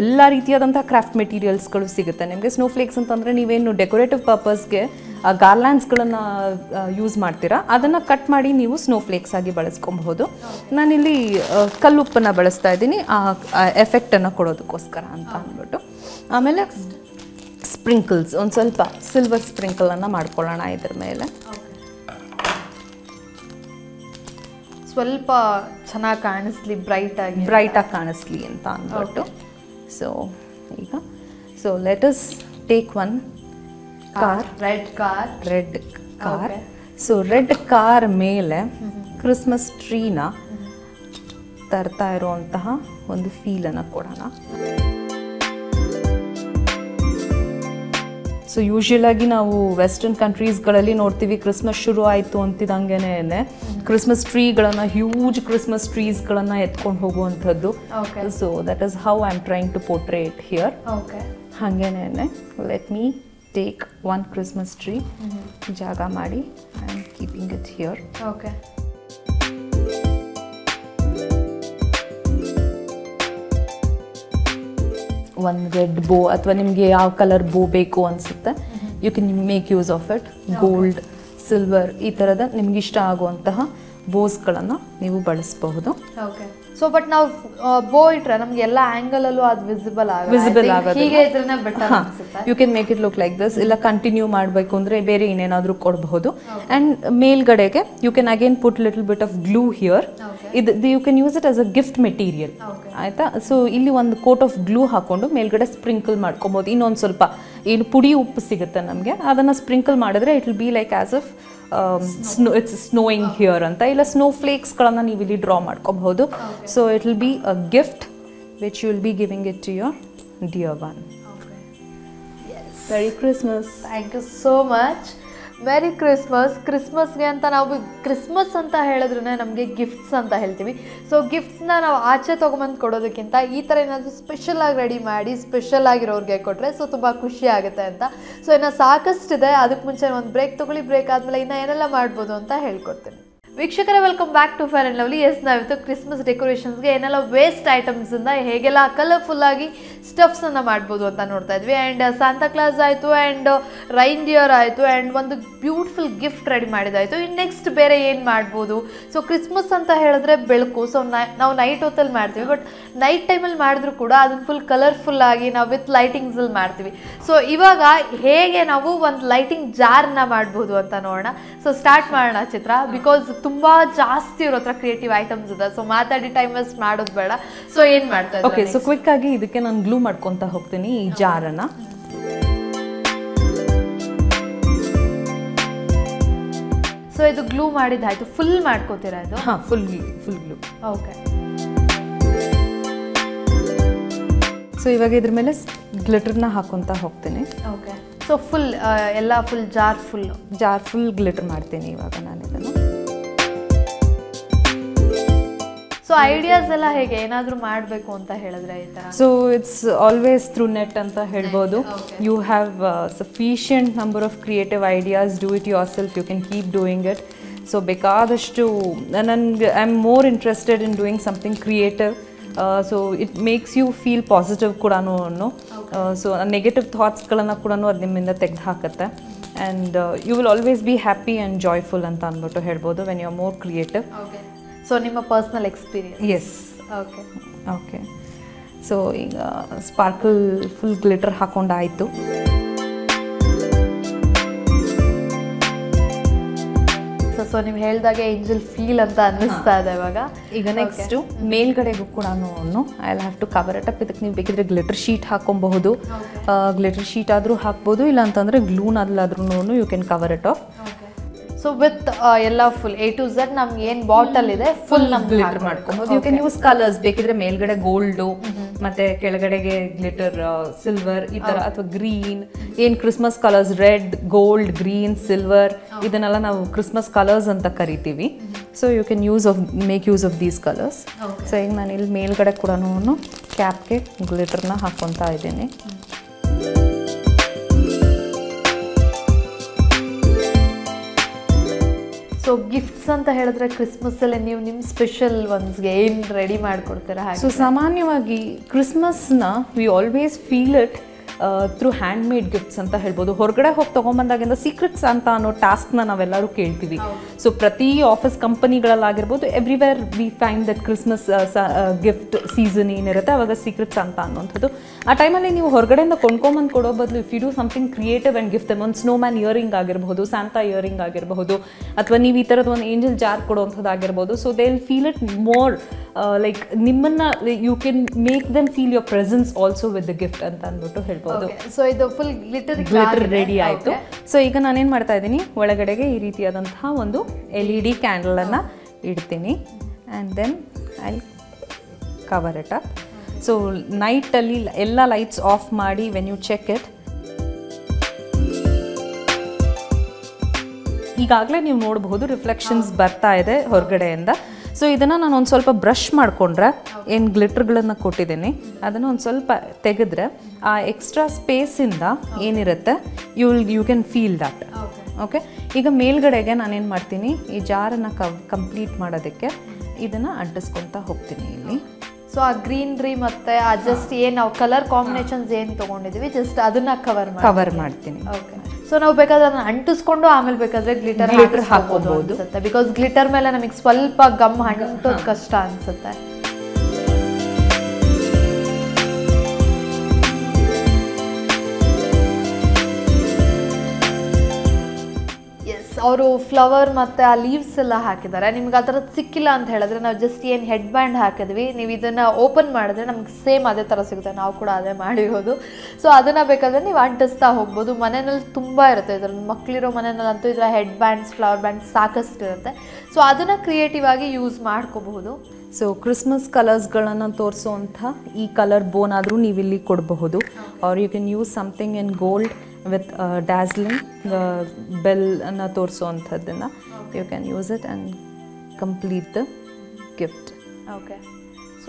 ಎಲ್ಲ ರೀತಿಯಾದಂಥ ಕ್ರಾಫ್ಟ್ ಮೆಟೀರಿಯಲ್ಸ್ಗಳು ಸಿಗುತ್ತೆ ನಿಮಗೆ ಸ್ನೋ ಫ್ಲೇಕ್ಸ್ ಅಂತಂದರೆ ನೀವೇನು ಡೆಕೋರೇಟಿವ್ ಪರ್ಪಸ್ಗೆ ಗಾರ್ಲ್ಯಾಂಡ್ಸ್ಗಳನ್ನು ಯೂಸ್ ಮಾಡ್ತೀರಾ ಅದನ್ನು ಕಟ್ ಮಾಡಿ ನೀವು ಸ್ನೋ ಫ್ಲೇಕ್ಸ್ ಆಗಿ ಬಳಸ್ಕೊಬಹುದು ನಾನಿಲ್ಲಿ ಕಲ್ಲುಪ್ಪನ್ನು ಬಳಸ್ತಾ ಇದ್ದೀನಿ ಆ ಎಫೆಕ್ಟನ್ನು ಕೊಡೋದಕ್ಕೋಸ್ಕರ ಅಂತ ಅಂದ್ಬಿಟ್ಟು ಆಮೇಲೆ ಸ್ಪ್ರಿಂಕಲ್ಸ್ ಒಂದು ಸ್ವಲ್ಪ ಸಿಲ್ವರ್ ಸ್ಪ್ರಿಂಕಲನ್ನು ಮಾಡ್ಕೊಳ್ಳೋಣ ಇದ್ರ ಮೇಲೆ ಸ್ವಲ್ಪ ಚೆನ್ನಾಗಿ ಕಾಣಿಸ್ಲಿ ಬ್ರೈಟಾಗಿ ಕಾಣಿಸ್ಲಿ ಅಂತ ಅಂದ್ಬಿಟ್ಟು ಸೊ ಈಗ so let us take one red car so red car ಮೇಲೆ ಕ್ರಿಸ್ಮಸ್ ಟ್ರೀನ ತರ್ತಾ ಇರುವಂತಹ ಒಂದು ಫೀಲನ್ನು ಕೊಡೋಣ So usually now Western countries Christmas shuru ayitu antidangene Christmas tree huge Christmas trees okay. So that is how I'm trying to portray it here. Okay. Let me take one Christmas tree, jaga mari, I'm keeping it here. Okay. One red bow, or color bow you can make use of it. Okay. Gold, silver, bows okay. So but now bow itra angle ad visible visible better. You can make it look like this. Illa continue okay. And male gade you can again put little bit of glue here. Okay. You can use it as a gift material. Okay. So illi one coat of glue hakondo male gade sprinkle madkobodu innon solpa in pudi uppu sigutte namge adanna sprinkle madidre it will be like as if snow. It's snowing okay. Here anta illa snowflakes kalanna you will draw madkobodu okay. So it will be a gift which you will be giving it to your dear one. Okay. Yes. Merry Christmas. Thank you so much. Merry Christmas. Christmas ge anta naavu Christmas anta helidrune namge gifts anta heltivi. So gifts na naavu aache tagomand kododakinta ee tara enadu special agi ready maadi special agi irovurge kotre so tuba khushi agutte anta. So ina saakastide adakke munche one break tagoli break aadmele inna enella maadabodu anta helkortene. Vikshakare welcome back to Fair and Lovely. Yes, now Christmas decorations ge enella waste items inda hegella colorful agi stuffs anna madbodu anta norta idvi and Santa Claus aitu and reindeer aitu and one beautiful gift ready madidaitu. Next bere yen madbodu. So Christmas anta helidre belku so now night hotel madtivi but night time alli madidru kuda adun full colorful agi now with lightings alli madtivi. So ivaga hege navu one lighting jar na madbodu anta norona. So start madana Chitra because ತುಂಬಾ ಜಾಸ್ತಿ ಇರೋತ್ರ creative items ಇದೆ so ಮಾತಾಡಿ time waste ಮಾಡೋದು ಬೇಡ so ಏನು ಮಾಡ್ತಾ ಇದ್ದಾರೆ ಓಕೆ ಸೊ ಕ್ವಿಕ್ ಆಗಿ ಇದಕ್ಕೆ ನಾನು ಗ್ಲೂ ಮಾಡ್ಕೊಂತ ಹೋಗ್ತೀನಿ ಈ ಜಾರ್ ಅನ್ನು ಸೊ ಇದು ಗ್ಲೂ ಮಾಡಿದಾಯ್ತು ಫುಲ್ ಮಾಡ್ಕೊತೀರಾ ಇದು ಹಾ ಫುಲ್ ಗ್ಲೂ ಓಕೆ ಸೊ ಇವಾಗ ಇದರ ಮೇಲೆ ಗ್ಲಿಟರ್ ನ ಹಾಕೊಂತ ಹೋಗ್ತೀನಿ ಓಕೆ ಸೊ ಫುಲ್ ಎಲ್ಲ ಫುಲ್ ಜಾರ್ ಫುಲ್ ಗ್ಲಿಟರ್ ಮಾಡ್ತೀನಿ ಇವಾಗ ನಾನು ಇದನ್ನ So ideas alla hege enadru madbeku anta helidre ee tara so it's always through net anta helbodu okay. You have sufficient number of creative ideas do it yourself you can keep doing it so bekadashtu and I'm more interested in doing something creative so it makes you feel positive kudano no okay. So negative thoughts kalanna kudano adimminda tegd hakatte and you will always be happy and joyful anta anbitu helbodu when you are more creative okay. So, your personal experience? Yes. Okay. Okay. So, sparkle full glitter hakonda aitu. So, you held the angel feel anta annista ide ivaga. Iga next male gadegu kuda no I'll have to cover it up idak nivu bekidre glitter sheet hakonabodu. Glitter sheet adru hakabodu illa antandre glue nadladru no you can cover it off. So with yella full A to Z namge en bottle ide full namge glitter madkoಬಹುದು you can use colors bekidre melgade gold matte kelgadege glitter silver itara athwa green en Christmas colors red gold green silver idanella now Christmas colors anta karitivi so you can use of make use of these colors so ig nan il melgade kudanu cap ke glitter na hakonta idene So gifts anta helidre Christmas alle neevu nim special ones ge in ready madkortira hage So samanyavagi Christmas na we always feel it through handmade gifts anta helbodu horgade hogi tagombandaginda secrets anta anno task na navellaru keltivi So prati office company galalla agirbodu everywhere we find that Christmas gift season inerate avaga secrets anta annonthadu aa time alli neevu horgade inda kondkomband kodo badlu if you do something creative and give them on snowman earring agirbodu Santa earring agirbodu athwa neevu ee tarada one angel jar kodonthadu agirbodu so they'll feel it more like nimmanna you can make them feel your presence also with the gift anta anbitu help Okay. So ಇದು full glitter ready ಆಯಿತು so ಈಗ ನಾನು ಏನು ಮಾಡ್ತಾ ಇದ್ದೀನಿ ಒಳಗಡೆಗೆ ಈ ರೀತಿಯಾದಂತಹ ಒಂದು LED ಕ್ಯಾಂಡಲ್ ಅನ್ನು ಇಡ್ತೀನಿ and then I'll cover it up so night ಅಲ್ಲಿ ಎಲ್ಲ ಲೈಟ್ಸ್ ಆಫ್ ಮಾಡಿ when you check it ಈಗಾಗಲೇ ನೀವು ನೋಡಬಹುದು ರಿಫ್ಲೆಕ್ಷನ್ಸ್ ಬರ್ತಾ ಇದೆ ಹೊರಗಡೆಯಿಂದ ಸೊ ಇದನ್ನ ನಾನು ಒಂದು ಸ್ವಲ್ಪ ಬ್ರಷ್ ಮಾಡ್ಕೊಂಡ್ರೆ ಏನು ಗ್ಲಿಟರ್ ಗಳನ್ನು ಕೊಟ್ಟಿದ್ದೀನಿ ಅದನ್ನ ಒಂದು ಸ್ವಲ್ಪ ತೆಗೆದ್ರೆ ಆ ಎಕ್ಸ್ಟ್ರಾ ಸ್ಪೇಸ್ ಇಂದ ಏನಿರುತ್ತೆ you can feel that okay ಈಗ ಮೇಲ್ಗಡೆಗೆ ನಾನು ಏನು ಮಾಡ್ತೀನಿ ಈ ಜಾರ್ ಅನ್ನು ಕಂಪ್ಲೀಟ್ ಮಾಡೋದಕ್ಕೆ ಇದನ್ನ ಅಂಟಿಸ್ಕೊಂತ ಹೋಗ್ತೀನಿ ಇಲ್ಲಿ So, a greenery matte just now color combinations ಏನು ತಗೊಂಡಿದ್ದೀವಿ just ಅದನ್ನ cover ಮಾಡ್ತೀನಿ okay so ನಾವು ಬೇಕಾದ್ರೆ ಅದನ್ನ ಅಂಟಿಸ್ಕೊಂಡು ಆಮೇಲೆ ಬೇಕಾದ್ರೆ glitter ಹಾಕಬಹುದು ಅನ್ಸುತ್ತೆ because glitter ಮೇಲೆ ನಮಗೆ ಸ್ವಲ್ಪ ಗಮ್ ಅಂಟೋದು ಕಷ್ಟ ಅನ್ಸುತ್ತೆ ಅವರು ಫ್ಲವರ್ ಮತ್ತು ಆ ಲೀವ್ಸ್ ಎಲ್ಲ ಹಾಕಿದ್ದಾರೆ ನಿಮಗೆ ಆ ಥರದ್ದು ಸಿಕ್ಕಿಲ್ಲ ಅಂತ ಹೇಳಿದ್ರೆ ನಾವು ಜಸ್ಟ್ ಏನು ಹೆಡ್ ಬ್ಯಾಂಡ್ ಹಾಕಿದ್ವಿ ನೀವು ಇದನ್ನು ಓಪನ್ ಮಾಡಿದ್ರೆ ನಮ್ಗೆ ಸೇಮ್ ಅದೇ ಥರ ಸಿಗುತ್ತೆ ನಾವು ಕೂಡ ಅದೇ ಮಾಡಿರೋದು ಸೊ ಅದನ್ನು ಬೇಕಾದರೆ ನೀವು ಅಂಟಿಸ್ತಾ ಹೋಗ್ಬೋದು ಮನೆಯಲ್ಲಿ ತುಂಬ ಇರುತ್ತೆ ಇದರಲ್ಲಿ ಮಕ್ಕಳಿರೋ ಮನೆಯಲ್ಲಂತೂ ಇದರ ಹೆಡ್ ಬ್ಯಾಂಡ್ಸ್ ಫ್ಲವರ್ ಬ್ಯಾಂಡ್ಸ್ ಸಾಕಷ್ಟು ಇರುತ್ತೆ ಸೊ ಅದನ್ನು ಕ್ರಿಯೇಟಿವ್ ಆಗಿ ಯೂಸ್ ಮಾಡ್ಕೋಬಹುದು ಸೊ ಕ್ರಿಸ್ಮಸ್ ಕಲರ್ಸ್ಗಳನ್ನು ತೋರಿಸುವಂಥ ಈ ಕಲರ್ ಬೋನ್ ಆದರೂ ನೀವು ಇಲ್ಲಿ ಕೊಡಬಹುದು or you can use something in gold with dazzling bell na torsuanthadna you can use it and complete the gift okay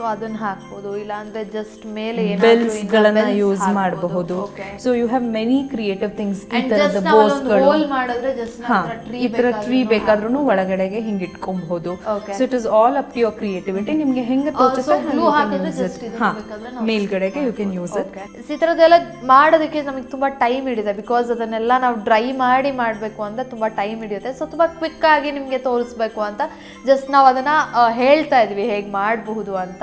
so adanna hakbodu illa andre just mele ena bells galana use madಬಹುದು so you have many creative things either the bows galu roll madadre just natra tree itra tree bekadrunu ಒಳಗಡೆಗೆ ಹಿಂಗ ಇಟ್ಕೊಂಬಹುದು so it is all up to your creativity ನಿಮಗೆ ಹೆಂಗೆ ತೋಚುತ್ತೆ glue ಹಾಕಿದ್ರೆ just ಇದು ಬೇಕಂದ್ರೆ ನಾವು ಮೇಲ್ಗಡೆಗೆ you can use it ಸಿತ್ರದೆಲ್ಲ ಮಾಡೋದಕ್ಕೆ ನಮಗೆ ತುಂಬಾ ಟೈಮ್ ಹಿಡಿಯುತ್ತೆ because ಅದನ್ನೆಲ್ಲ ನಾವು ಡ್ರೈ ಮಾಡಿ ಮಾಡಬೇಕು ಅಂತ ತುಂಬಾ ಟೈಮ್ ಹಿಡಿಯುತ್ತೆ so ತುಂಬಾ ಕ್ವಿಕ್ ಆಗಿ ನಿಮಗೆ ತೋರಿಸಬೇಕು ಅಂತ just ನಾವು ಅದನ್ನ ಹೇಳ್ತಾ ಇದ್ವಿ ಹೇಗೆ ಮಾಡಬಹುದು ಅಂತ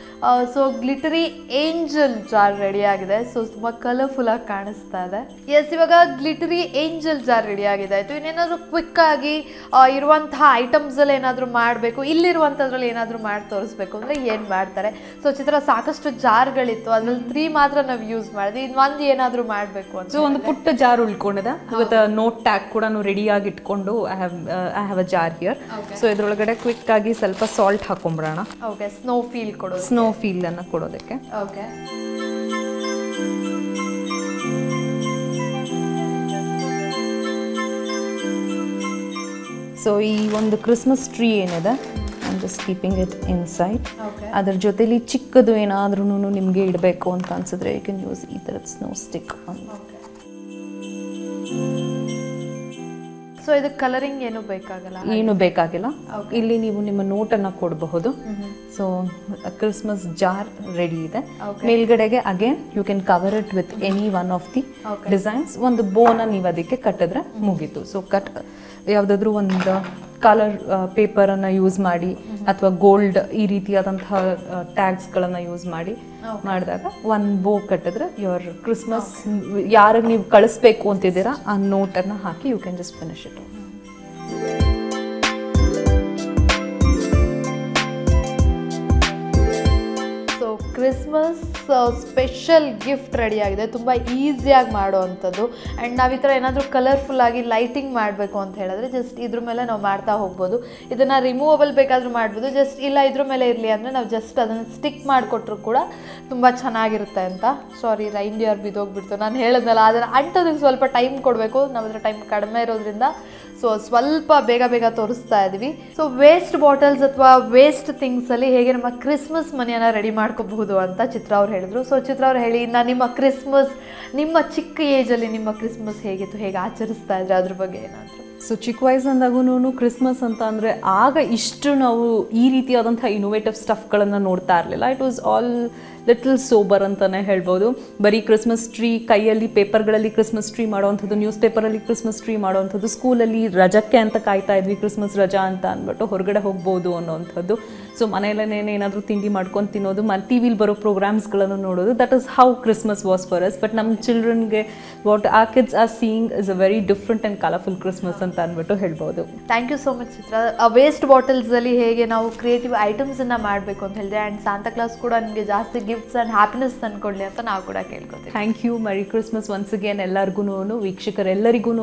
so glittery angel jar ready ಆಗಿದೆ ಸೊ ತುಂಬ ಕಲರ್ಫುಲ್ ಆಗಿ ಕಾಣಿಸ್ತಾ ಇದೆ ಎಸ್ ಇವಾಗ ಗ್ಲಿಟರಿ ಏಂಜಲ್ ಜಾರ್ ರೆಡಿ ಆಗಿದೆ ಆಯಿತು ಇನ್ನೇನಾದರೂ ಕ್ವಿಕ್ಕಾಗಿ ಇರುವಂತಹ ಐಟಮ್ಸಲ್ಲಿ ಏನಾದರೂ ಮಾಡಬೇಕು ಇಲ್ಲಿರುವಂಥದ್ರಲ್ಲಿ ಏನಾದರೂ ಮಾಡಿ ತೋರಿಸ್ಬೇಕು ಅಂದರೆ ಏನು ಮಾಡ್ತಾರೆ ಸೊ ಚಿತ್ರ ಸಾಕಷ್ಟು ಜಾರ್ಗಳಿತ್ತು ಅದರಲ್ಲಿ 3 ಮಾತ್ರ ನಾವು ಯೂಸ್ ಮಾಡಿದ್ವಿ ಇನ್ನು ಒಂದು ಏನಾದರೂ ಮಾಡಬೇಕು ಅಂತ ಸೊ ಒಂದು ಪುಟ್ಟ ಜಾರ್ ಉಳ್ಕೊಂಡಿದೆ ವಿತ್ ನೋಟ್ ಟ್ಯಾಗ್ ಕೂಡ ರೆಡಿಯಾಗಿ ಇಟ್ಕೊಂಡು I have a jar here so ಇದರೊಳಗಡೆ ಕ್ವಿಕ್ಕಾಗಿ ಸ್ವಲ್ಪ ಸಾಲ್ಟ್ ಹಾಕೊಂಡ್ಬಿಡೋಣ ಓಕೆ ಸ್ನೋ ಫೀಲ್ ಕೊಡೋದು ಸ್ನೋ ಫೀಲ್ ಅನ್ನು ಕೊಡೋದಕ್ಕೆ ಓಕೆ ಸೊ ಈ ಒಂದು ಕ್ರಿಸ್ಮಸ್ ಟ್ರೀ ಏನಿದೆ I am just keeping it inside ಅದರ ಜೊತೆಲಿ ಚಿಕ್ಕದು ಏನಾದ್ರೂ ನಿಮಗೆ ಇಡಬೇಕು ಅಂತ ಅನ್ಸಿದ್ರೆ ಯು ಕ್ಯಾನ್ ಯೂಸ್ ಈ ಥರದ ಸ್ನೋ ಸ್ಟಿಕ್ ಸೊ ಇದು ಕಲರಿಂಗ್ ಏನು ಬೇಕಾಗಿಲ್ಲ ಇಲ್ಲಿ ನೀವು ನಿಮ್ಮ ನೋಟ್ ಅನ್ನ ಕೊಡಬಹುದು ಸೊ ಕ್ರಿಸ್ಮಸ್ ಜಾರ್ ರೆಡಿ ಇದೆ ಮೇಲ್ಗಡೆಗೆ again you can cover it with any one of the designs ಒಂದು ಬೋನ ನೀವು ಅದಕ್ಕೆ ಕಟ್ಟಿದ್ರೆ ಮುಗೀತು ಸೊ ಕಟ್ ಯಾವುದಾದ್ರೂ ಒಂದು ಕಲರ್ ಪೇಪರ್ ಅನ್ನ ಯೂಸ್ ಮಾಡಿ ಅಥವಾ ಗೋಲ್ಡ್ ಈ ರೀತಿಯಾದಂತಹ ಟ್ಯಾಗ್ಸ್ ಗಳನ್ನ ಯೂಸ್ ಮಾಡಿದಾಗ ಒನ್ ಬೋ ಕಟ್ಟಿದ್ರೆ ಯುವರ್ ಕ್ರಿಸ್ಮಸ್ ಯಾರಿಗೆ ನೀವು ಕಳಿಸ್ಬೇಕು ಅಂತಿದ್ದೀರಾ ಆ ನೋಟ್ ಅನ್ನ ಹಾಕಿ you can just finish it Christmas special gift ready ಆಗಿದೆ ತುಂಬ ಈಸಿಯಾಗಿ ಮಾಡೋವಂಥದ್ದು ಆ್ಯಂಡ್ ನಾವು ಈ ಥರ ಏನಾದರೂ ಕಲರ್ಫುಲ್ ಆಗಿ ಲೈಟಿಂಗ್ ಮಾಡಬೇಕು ಅಂತ ಹೇಳಿದ್ರೆ ಜಸ್ಟ್ ಇದ್ರ ಮೇಲೆ ನಾವು ಮಾಡ್ತಾ ಹೋಗ್ಬೋದು ಇದನ್ನು ರಿಮೂವಬಲ್ ಬೇಕಾದರೂ ಮಾಡ್ಬೋದು ಜಸ್ಟ್ ಇಲ್ಲ ಇದ್ರ ಮೇಲೆ ಇರಲಿ ಅಂದರೆ ನಾವು ಜಸ್ಟ್ ಅದನ್ನು ಸ್ಟಿಕ್ ಮಾಡಿಕೊಟ್ರು ಕೂಡ ತುಂಬ ಚೆನ್ನಾಗಿರುತ್ತೆ ಅಂತ ಸಾರಿ ರೈನ್ಡಿಯರ್ ಬಿದ್ದೋಗ್ಬಿಡ್ತು ನಾನು ಹೇಳಿದ್ನಲ್ಲ ಅದನ್ನು ಅಂಟೋದಕ್ಕೆ ಸ್ವಲ್ಪ ಟೈಮ್ ಕೊಡಬೇಕು ನಮ್ಮ ಹತ್ರ ಟೈಮ್ ಕಡಿಮೆ ಇರೋದ್ರಿಂದ ಸೊ ಸ್ವಲ್ಪ ಬೇಗ ತೋರಿಸ್ತಾ ಇದ್ವಿ ಸೊ ವೇಸ್ಟ್ ಬಾಟಲ್ಸ್ ಅಥವಾ ವೇಸ್ಟ್ ಥಿಂಗ್ಸಲ್ಲಿ ಹೇಗೆ ನಮ್ಮ ಕ್ರಿಸ್ಮಸ್ ಮನೆಯನ್ನು ರೆಡಿ ಮಾಡ್ಕೋಬಹುದು ಅಂತ ಚಿತ್ರ ಅವ್ರು ಹೇಳಿದ್ರು ಸೊ ಚಿತ್ರ ಅವ್ರು ಹೇಳಿ ನಾನು ನಿಮ್ಮ ಚಿಕ್ಕ ಏಜಲ್ಲಿ ನಿಮ್ಮ ಕ್ರಿಸ್ಮಸ್ ಹೇಗಿತ್ತು ಹೇಗೆ ಆಚರಿಸ್ತಾ ಇದ್ರೆ ಅದ್ರ ಬಗ್ಗೆ ಏನಾದರೂ ಸೊ ಚಿಕ್ಕ ವಯಸ್ಸಂದಾಗೂನು ಕ್ರಿಸ್ಮಸ್ ಅಂತ ಅಂದರೆ ಆಗ ಇಷ್ಟು ನಾವು ಈ ರೀತಿಯಾದಂಥ ಇನೋವೇಟಿವ್ ಸ್ಟಫ್ಗಳನ್ನು ನೋಡ್ತಾ ಇರಲಿಲ್ಲ it was all little sober ಅಂತಲೇ ಹೇಳ್ಬೋದು ಬರೀ ಕ್ರಿಸ್ಮಸ್ ಟ್ರೀ ಕೈಯಲ್ಲಿ ಪೇಪರ್ಗಳಲ್ಲಿ ಕ್ರಿಸ್ಮಸ್ ಟ್ರೀ ಮಾಡೋವಂಥದ್ದು ನ್ಯೂಸ್ ಪೇಪರಲ್ಲಿ ಕ್ರಿಸ್ಮಸ್ ಟ್ರೀ ಮಾಡೋವಂಥದ್ದು ಸ್ಕೂಲಲ್ಲಿ ರಜಕ್ಕೆ ಅಂತ ಕಾಯ್ತಾ ಇದ್ವಿ ಕ್ರಿಸ್ಮಸ್ ರಜಾ ಅಂತ ಅಂದ್ಬಿಟ್ಟು ಹೊರಗಡೆ ಹೋಗ್ಬೋದು ಅನ್ನೋವಂಥದ್ದು ಸೊ ಮನೆಯಲ್ಲೇ ಏನಾದರೂ ತಿಂಡಿ ಮಾಡ್ಕೊಂಡು ತಿನ್ನೋದು ಟಿ ವಿಲಿ ಬರೋ ಪ್ರೋಗ್ರಾಮ್ಸ್ಗಳನ್ನು ನೋಡೋದು that is how Christmas was for us but ನಮ್ಮ ಚಿಲ್ಡ್ರನ್ಗೆ ವಾಟ್ ಆ kids are seeing is a very different and colourful Christmas ಅಂತ ಅಂದ್ಬಿಟ್ಟು ಹೇಳ್ಬೋದು thank you so much Chitra waste ಬಾಟಲ್ಸಲ್ಲಿ ಹೇಗೆ ನಾವು ಕ್ರಿಯೇಟಿವ್ ಐಟಮ್ಸನ್ನು ಮಾಡಬೇಕು ಅಂತ ಹೇಳಿದೆ ಆ್ಯಂಡ್ ಸಾಂತಾ ಕ್ಲಾಸ್ ಕೂಡ ನಿಮಗೆ ಜಾಸ್ತಿ ಗಿಫ್ಟ್ಸ್ ಆ್ಯಂಡ್ ಹ್ಯಾಪಿನೆಸ್ ತಂದ್ಕೊಡ್ಲಿ ಅಂತ ನಾವು ಕೂಡ ಕೇಳ್ಕೊತೀವಿ thank you merry Christmas once again ಎಲ್ಲರಿಗೂ ವೀಕ್ಷಕರೆಲ್ಲರಿಗೂ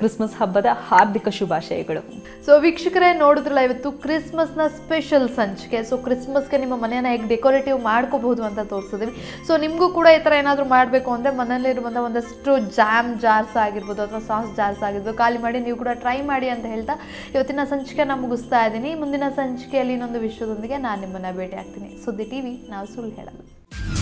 ಕ್ರಿಸ್ಮಸ್ ಹಬ್ಬದ ಹಾರ್ದಿಕ ಶುಭಾಶಯಗಳು ಸೊ ವೀಕ್ಷಕರೇ ನೋಡಿದ್ರಲ್ಲ ಇವತ್ತು ಕ್ರಿಸ್ಮಸ್ನ ಸ್ಪೆಷಲ್ ಸಂಚಿಕೆ ಸೊ ಕ್ರಿಸ್ಮಸ್ಗೆ ನಿಮ್ಮ ಮನೆಯನ್ನು ಹೇಗೆ ಡೆಕೋರೇಟಿವ್ ಮಾಡ್ಕೋಬಹುದು ಅಂತ ತೋರಿಸಿದ್ವಿ ಸೊ ನಿಮಗೂ ಕೂಡ ಈ ಥರ ಏನಾದರೂ ಮಾಡಬೇಕು ಅಂದರೆ ಮನೆಯಲ್ಲಿರುವಂಥ ಒಂದಷ್ಟು ಜಾಮ್ ಜಾರ್ಸ್ ಆಗಿರ್ಬೋದು ಅಥವಾ ಸಾಸ್ ಜಾರ್ಸ್ ಆಗಿರ್ಬೋದು ಖಾಲಿ ಮಾಡಿ ನೀವು ಕೂಡ ಟ್ರೈ ಮಾಡಿ ಅಂತ ಹೇಳ್ತಾ ಇವತ್ತಿನ ಸಂಚಿಕೆಯನ್ನು ಮುಗಿಸ್ತಾ ಇದ್ದೀನಿ. ಮುಂದಿನ ಸಂಚಿಕೆಯಲ್ಲಿ ಇನ್ನೊಂದು ವಿಷಯದೊಂದಿಗೆ ನಾನು ನಿಮ್ಮನ್ನು ಭೇಟಿ ಆಗ್ತೀನಿ. ಸುದ್ದಿ ಟಿವಿ ನಾವು ಸುಳ್ಳು ಹೇಳಲ್ಲ.